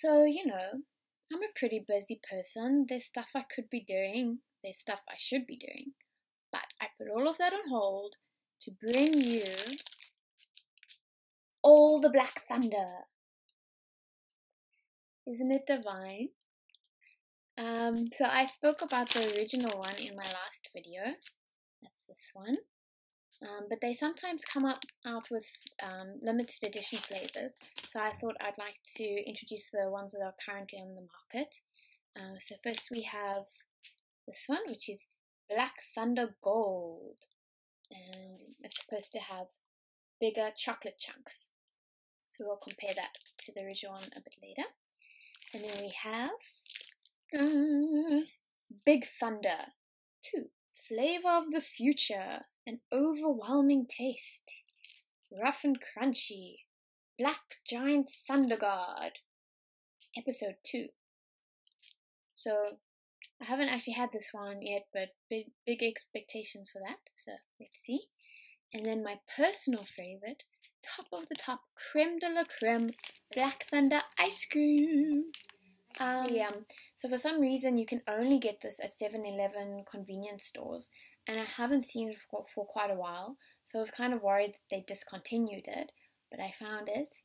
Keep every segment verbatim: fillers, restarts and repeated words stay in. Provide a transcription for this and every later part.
So, you know, I'm a pretty busy person. There's stuff I could be doing. There's stuff I should be doing. But I put all of that on hold to bring you all the Black Thunder. Isn't it divine? Um, so I spoke about the original one in my last video. That's this one. Um, but they sometimes come up out with um, limited edition flavors. So I thought I'd like to introduce the ones that are currently on the market. Um, so first we have this one, which is Black Thunder Gold. And it's supposed to have bigger chocolate chunks. So we'll compare that to the original one a bit later. And then we have um, Big Thunder two. Flavor of the future, an overwhelming taste, rough and crunchy, Black Giant Thunder God, episode two. So I haven't actually had this one yet, but big, big expectations for that, so let's see. And then my personal favorite, top of the top, creme de la creme, Black Thunder Ice Cream. Um, yeah, so for some reason you can only get this at seven eleven convenience stores, and I haven't seen it for, for quite a while, so I was kind of worried that they discontinued it, but I found it,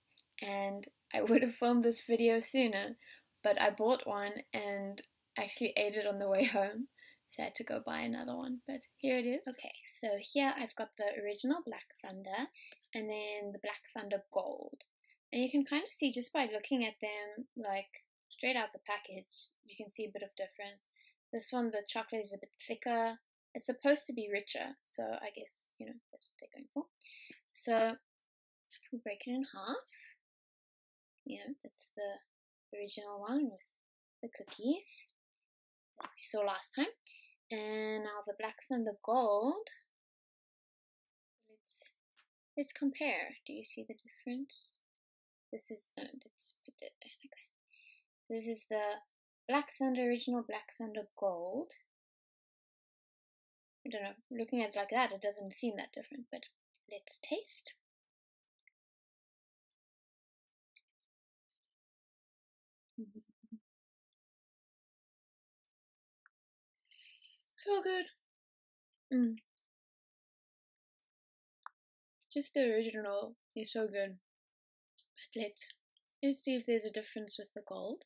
and I would have filmed this video sooner, but I bought one and actually ate it on the way home, so I had to go buy another one, but here it is. Okay, so here I've got the original Black Thunder, and then the Black Thunder Gold, and you can kind of see just by looking at them, like, straight out the package, you can see a bit of difference. This one, the chocolate is a bit thicker. It's supposed to be richer, so I guess, you know, that's what they're going for. So, if we break it in half, yeah, that's the original one with the cookies that we saw last time. And now the Black Thunder Gold. Let's, let's compare. Do you see the difference? This is, uh, let's put it there like that. This is the Black Thunder original, Black Thunder Gold. I don't know, looking at it like that, it doesn't seem that different, but let's taste. So good. Mm. Just the original is so good. But let's, let's see if there's a difference with the gold.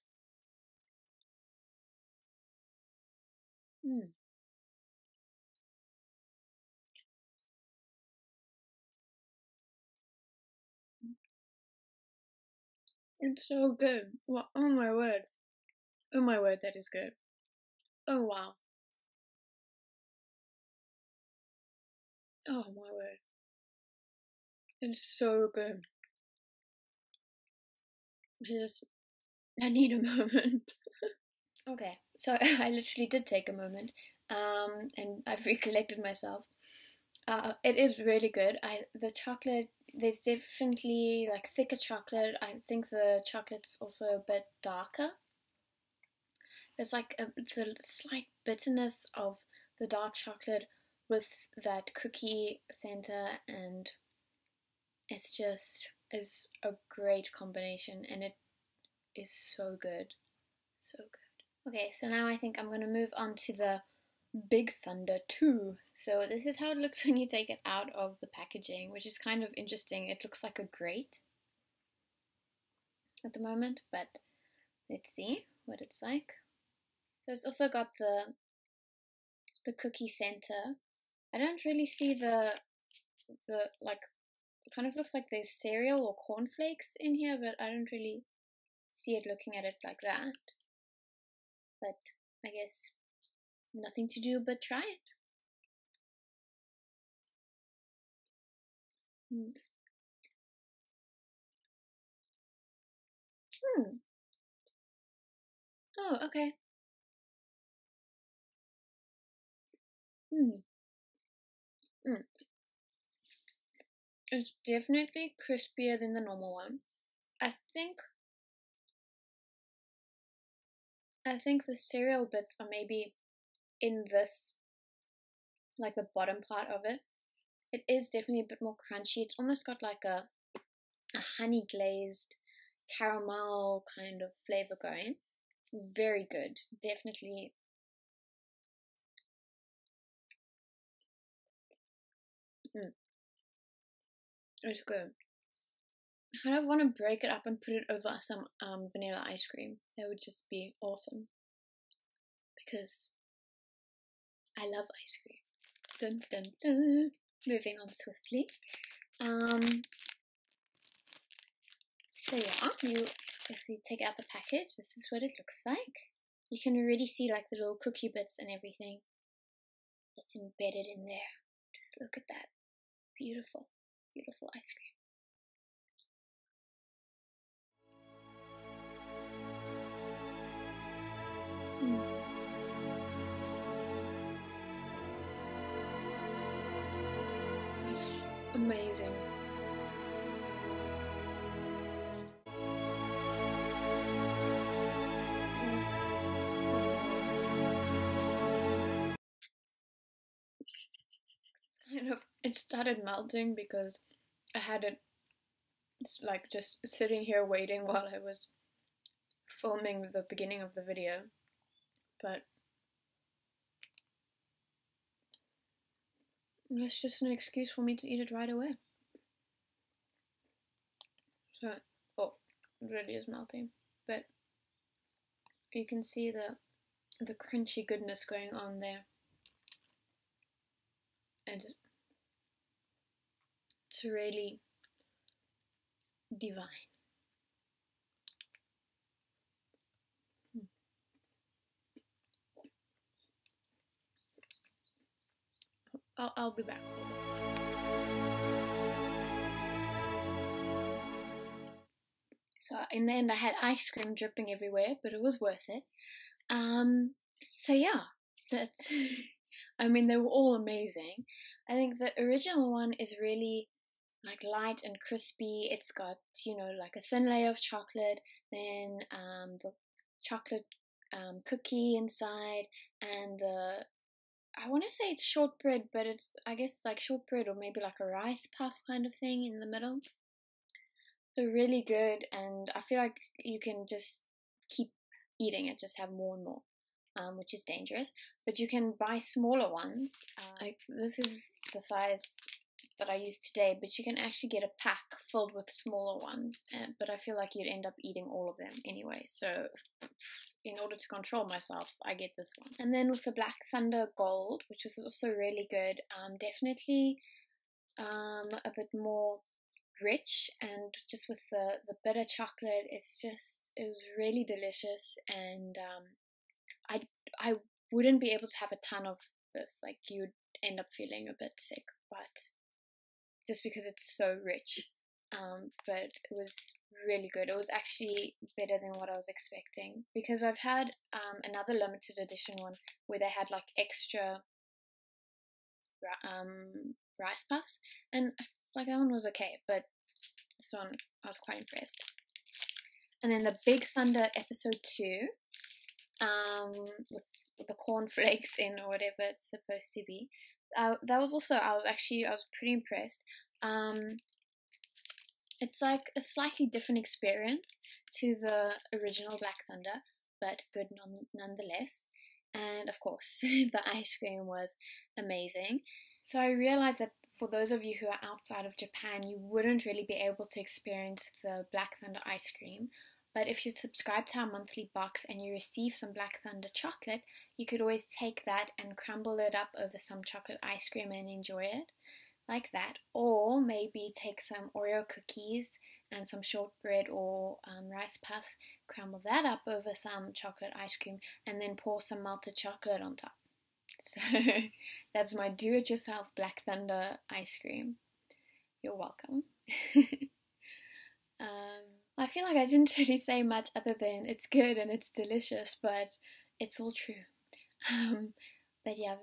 Mm. It's so good. Well, oh my word. Oh my word, that is good. Oh wow. Oh my word. It's so good. I just, I need a moment. Okay, so I literally did take a moment, um, and I've recollected myself. Uh, it is really good. I the chocolate, there's definitely like thicker chocolate. I think the chocolate's also a bit darker. There's like a, the slight bitterness of the dark chocolate with that cookie center, and it's just is a great combination, and it is so good, so good. Okay, so now I think I'm going to move on to the Big Thunder two. So this is how it looks when you take it out of the packaging, which is kind of interesting. It looks like a grate at the moment, but let's see what it's like. So it's also got the the cookie center. I don't really see the the like. It kind of looks like there's cereal or cornflakes in here, but I don't really see it looking at it like that. But I guess nothing to do but try it. Mm. Hmm. Oh, okay. Hmm. Mm. It's definitely crispier than the normal one. I think I think the cereal bits are maybe in this, like the bottom part of it. It is definitely a bit more crunchy. It's almost got like a, a honey glazed caramel kind of flavor going. Very good. Definitely. Mm. It's good. I kind of want to break it up and put it over some um, vanilla ice cream. That would just be awesome. Because I love ice cream. Dun, dun, dun. Moving on swiftly. Um, so yeah, you, if you take out the package, this is what it looks like. You can already see like the little cookie bits and everything that's embedded in there. Just look at that. Beautiful, beautiful ice cream. It's amazing. Kind of, it started melting because I had it, it's like just sitting here waiting while I was filming the beginning of the video. But it's just an excuse for me to eat it right away. So, oh, it really is melting. But you can see the the crunchy goodness going on there, and it's really divine. I'll, I'll be back. So in the end I had ice cream dripping everywhere, but it was worth it. Um, so yeah, that's, I mean, they were all amazing. I think the original one is really like light and crispy. It's got, you know, like a thin layer of chocolate, then um, the chocolate um, cookie inside, and the I want to say it's shortbread, but it's, I guess, like shortbread or maybe like a rice puff kind of thing in the middle. So really good, and I feel like you can just keep eating it, just have more and more, um, which is dangerous. But you can buy smaller ones. Uh, like this is the size that I used today, but you can actually get a pack filled with smaller ones. Uh, but I feel like you'd end up eating all of them anyway. So in order to control myself, I get this one. And then with the Black Thunder Gold, which was also really good, um, definitely um, a bit more rich, and just with the, the bitter chocolate, it's just, it was really delicious. And um, I, I wouldn't be able to have a ton of this, like you'd end up feeling a bit sick, but just because it's so rich, um, but it was really good. It was actually better than what I was expecting, because I've had um, another limited edition one where they had like extra um, rice puffs, and like that one was okay, but this one I was quite impressed. And then the Big Thunder episode two, um, with the cornflakes in or whatever it's supposed to be. Uh, that was also, I was actually, I was pretty impressed. Um, it's like a slightly different experience to the original Black Thunder, but good non nonetheless. And of course, the ice cream was amazing. So I realized that for those of you who are outside of Japan, you wouldn't really be able to experience the Black Thunder ice cream. But if you subscribe to our monthly box and you receive some Black Thunder chocolate, you could always take that and crumble it up over some chocolate ice cream and enjoy it like that. Or maybe take some Oreo cookies and some shortbread or um, rice puffs, crumble that up over some chocolate ice cream, and then pour some melted chocolate on top. So that's my do-it-yourself Black Thunder ice cream. You're welcome. um... I feel like I didn't really say much other than it's good and it's delicious, but it's all true. Um, but yeah,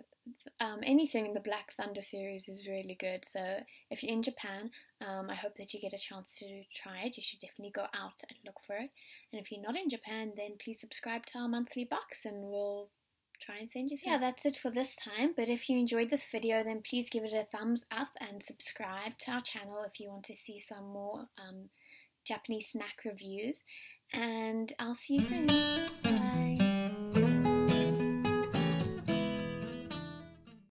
um, anything in the Black Thunder series is really good. So if you're in Japan, um, I hope that you get a chance to try it. You should definitely go out and look for it. And if you're not in Japan, then please subscribe to our monthly box and we'll try and send you some. Yeah, that's it for this time. But if you enjoyed this video, then please give it a thumbs up and subscribe to our channel if you want to see some more um Japanese snack reviews, and I'll see you soon.